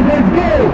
Let's go!